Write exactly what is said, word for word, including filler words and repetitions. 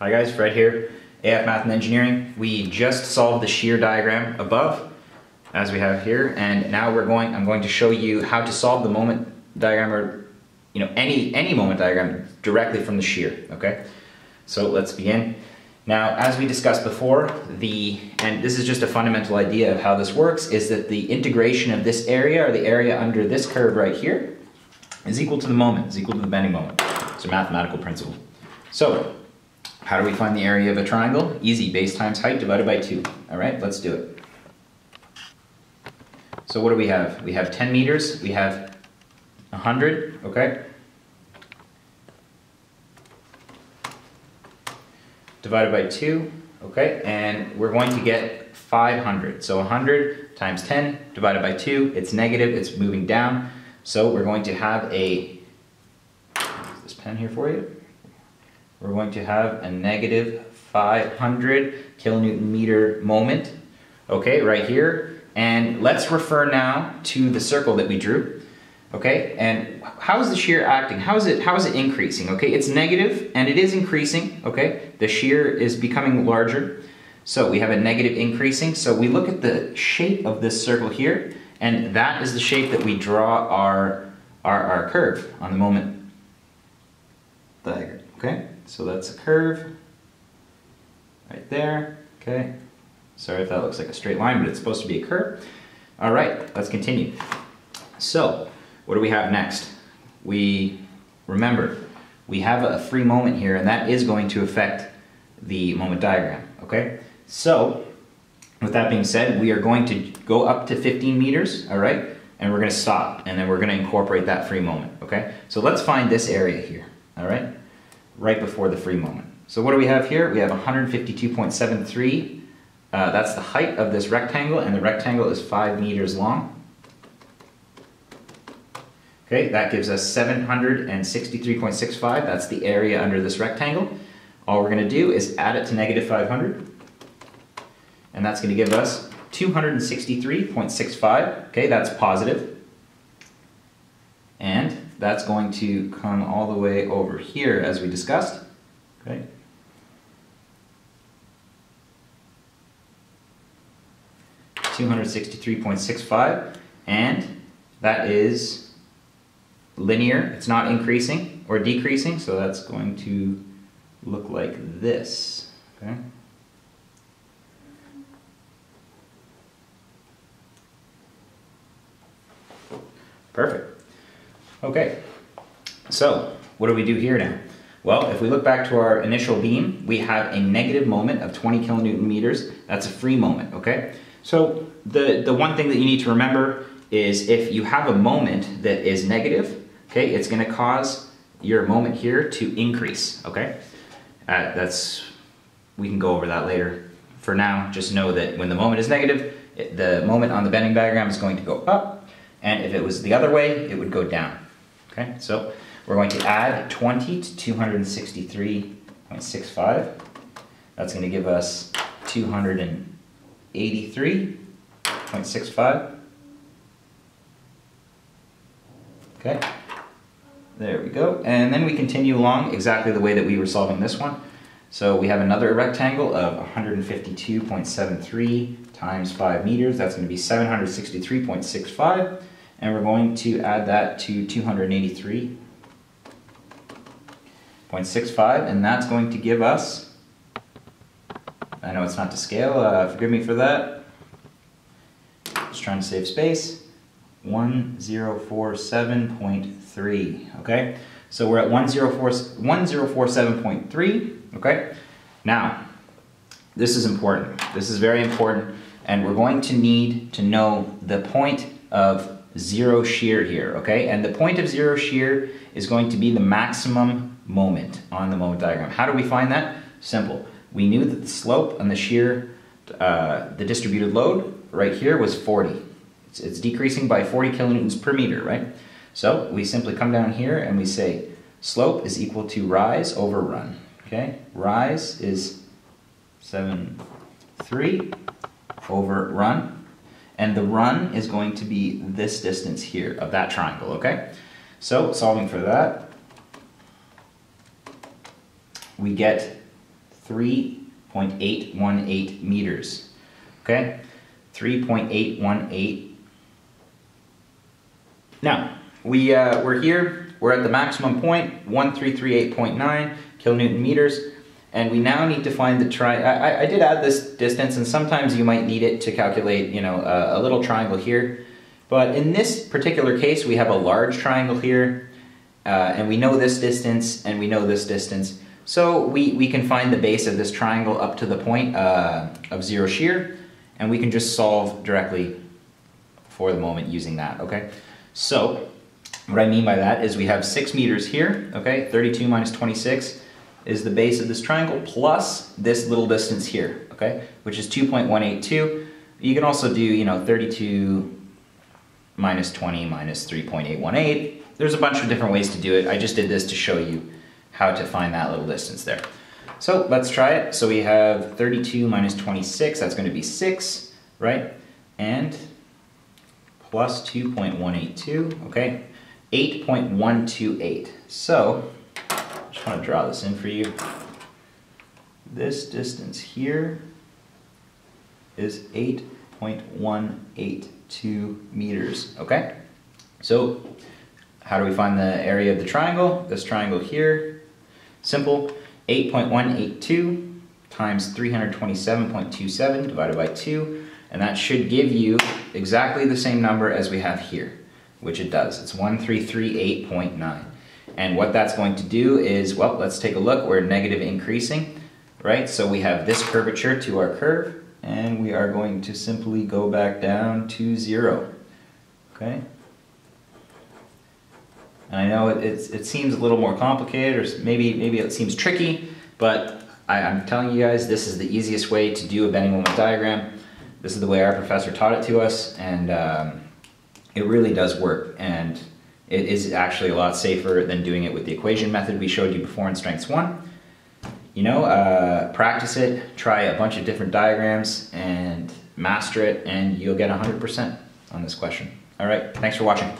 Hi guys, Fred here, A F Math and Engineering. We just solved the shear diagram above, as we have here, and now we're going. I'm going to show you how to solve the moment diagram, or you know, any any moment diagram directly from the shear. Okay, so let's begin. Now, as we discussed before, the and this is just a fundamental idea of how this works is that the integration of this area or the area under this curve right here is equal to the moment, is equal to the bending moment. It's a mathematical principle. So how do we find the area of a triangle? Easy, base times height divided by two. All right, let's do it. So what do we have? We have ten meters, we have one hundred, okay? Divided by two, okay? And we're going to get five hundred. So one hundred times ten divided by two, it's negative, it's moving down. So we're going to have a, is this pen here for you? We're going to have a negative five hundred kilonewton meter moment, okay, right here. And let's refer now to the circle that we drew, okay? And how is the shear acting? How is it, how is it increasing, okay? It's negative and it is increasing, okay? The shear is becoming larger. So we have a negative increasing. So we look at the shape of this circle here, and that is the shape that we draw our, our, our curve on the moment diagram, okay? So that's a curve right there, okay? Sorry if that looks like a straight line, but it's supposed to be a curve. All right, let's continue. So, what do we have next? We, remember, we have a free moment here, and that is going to affect the moment diagram, okay? So, with that being said, we are going to go up to fifteen meters, all right? And we're gonna stop, and then we're gonna incorporate that free moment, okay? So let's find this area here, all right? Right before the free moment. So what do we have here? We have one hundred fifty-two point seven three. Uh, that's the height of this rectangle, and the rectangle is five meters long. Okay, that gives us seven hundred sixty-three point six five. That's the area under this rectangle. All we're gonna do is add it to negative five hundred, and that's gonna give us two hundred sixty-three point six five. Okay, that's positive. And that's going to come all the way over here as we discussed, okay? two hundred sixty-three point six five, and that is linear. It's not increasing or decreasing, so that's going to look like this, okay? Perfect. Okay, so what do we do here now? Well, if we look back to our initial beam, we have a negative moment of twenty kilonewton meters. That's a free moment, okay? So the, the one thing that you need to remember is if you have a moment that is negative, okay, it's gonna cause your moment here to increase, okay? Uh, that's, we can go over that later. For now, just know that when the moment is negative, it, the moment on the bending diagram is going to go up, and if it was the other way, it would go down. Okay, so we're going to add twenty to two hundred sixty-three point six five. That's going to give us two hundred eighty-three point six five. Okay, there we go. And then we continue along exactly the way that we were solving this one. So we have another rectangle of one hundred fifty-two point seven three times five meters. That's going to be seven hundred sixty-three point six five. And we're going to add that to two hundred eighty-three point six five, and that's going to give us, I know it's not to scale, uh, forgive me for that, just trying to save space, ten forty-seven point three, okay? So we're at ten forty-seven point three, okay? Now, this is important, this is very important, and we're going to need to know the point of zero shear here, okay? And the point of zero shear is going to be the maximum moment on the moment diagram. How do we find that? Simple. We knew that the slope and the shear, uh, the distributed load right here was forty. It's, it's decreasing by forty kilonewtons per meter, right? So we simply come down here and we say slope is equal to rise over run, okay? Rise is seven three over run. And the run is going to be this distance here of that triangle, okay? So solving for that, we get three point eight one eight meters. Okay, three point eight one eight. Now, we, uh, we're here, we're at the maximum point, one three three eight point nine kilonewton meters, and we now need to find the tri- I, I did add this distance, and sometimes you might need it to calculate, you know, a, a little triangle here, but in this particular case, we have a large triangle here, uh, and we know this distance, and we know this distance, so we, we can find the base of this triangle up to the point uh, of zero shear, and we can just solve directly for the moment using that, okay? So, what I mean by that is we have six meters here, okay? thirty-two minus twenty-six is the base of this triangle plus this little distance here, okay? Which is two point one eight two. You can also do, you know, thirty-two minus twenty minus three point eight one eight. There's a bunch of different ways to do it. I just did this to show you how to find that little distance there. So, let's try it. So, we have thirty-two minus twenty-six, that's going to be six, right? And plus two point one eight two, okay, eight point one two eight. So, I just want to draw this in for you. This distance here is eight point one eight two meters, okay? So, how do we find the area of the triangle? This triangle here, simple, eight point one eight two times three hundred twenty-seven point two seven divided by two, and that should give you exactly the same number as we have here, which it does. It's one three three eight point nine. And what that's going to do is, well, let's take a look. We're negative increasing, right? So we have this curvature to our curve, and we are going to simply go back down to zero, okay? And I know it, it's, it seems a little more complicated, or maybe, maybe it seems tricky, but I, I'm telling you guys, this is the easiest way to do a bending moment diagram. This is the way our professor taught it to us, and um, it really does work, and it is actually a lot safer than doing it with the equation method we showed you before in Strengths one. You know, uh, practice it, try a bunch of different diagrams, and master it, and you'll get one hundred percent on this question. All right, thanks for watching.